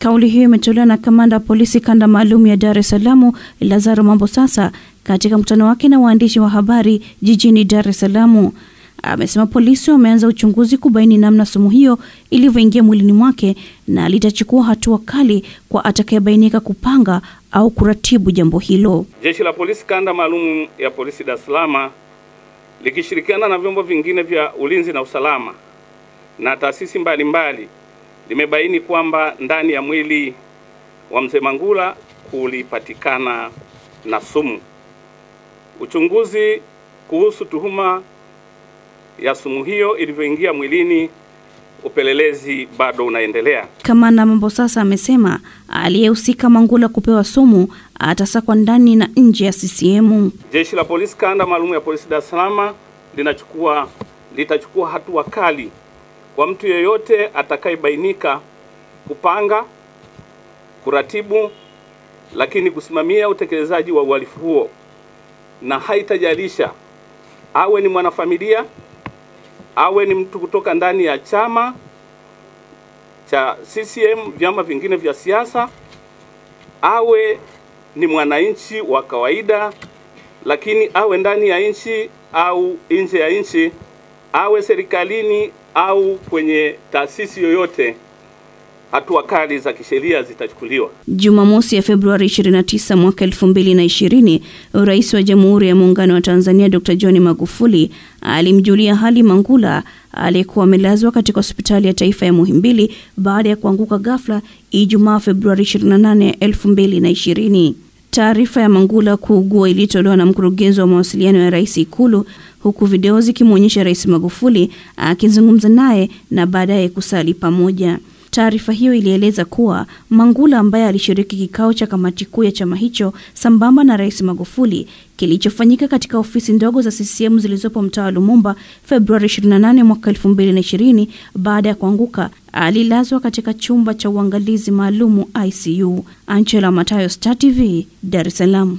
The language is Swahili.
Kauli hiyo imetolewa na kamanda wa polisi kanda maalum ya Dar es Salaam Lazaro Mambosasa katika mkutano wake na waandishi wa habari jijini Dar es Salaam. Amesema polisi wameanza uchunguzi kubaini namna sumu hiyo ilivyoingia mwilini mwake na litachukua hatua kali kwa atakayebainika kupanga au kuratibu jambo hilo. Jeshi la polisi kanda maalum ya polisi Dar es Salaam likishirikiana na vyombo vingine vya ulinzi na usalama na taasisi mbalimbali limebaini kwamba ndani ya mwili wa mzee Mangula kulipatikana na sumu. Uchunguzi kuhusu tuhuma ya sumu hiyo ilivyoingia mwilini, upelelezi bado unaendelea. Kamanda Mambosasa amesema aliyehusika Mangula kupewa sumu atasakwa ndani na nje ya CCM. Jeshi la polisi kanda maalum ya polisi Dar es Salaam litachukua hatua kali kwa mtu yeyote atakayebainika kupanga, kuratibu, lakini kusimamia utekelezaji wa uhalifu huo, na haitajalisha awe ni mwanafamilia, awe ni mtu kutoka ndani ya chama cha CCM, vyama vingine vya siasa, awe ni mwananchi wa kawaida, lakini awe ndani ya nchi au nje ya nchi, awe serikalini au kwenye taasisi yoyote, hatua kali za kisheria zitachukuliwa. Jumamosi ya Februari 29 mwaka 2020, Rais wa Jamhuri ya Muungano wa Tanzania Dr. Johnny Magufuli alimjulia hali Mangula aliyekuwa amelazwa katika hospitali ya taifa ya Muhimbili baada ya kuanguka ghafla Ijumaa Februari 28, 2020. Taarifa ya Mangula kuugua ilitolewa na mkurugenzi wa mawasiliano ya Rais Ikulu, huku video zikimuonyesha Rais Magufuli akizungumza naye na baadaye kusali pamoja. Taarifa hiyo ilieleza kuwa Mangula, ambaye alishiriki kikao cha kamati kuu ya chama hicho sambamba na Rais Magufuli kilichofanyika katika ofisi ndogo za CCM zilizopo mtaa Lumumba Februari 28 mwaka 2020, baada ya kuanguka alilazwa katika chumba cha uangalizi maalumu ICU. Angela Matayo, Star TV, Dar es Salaam.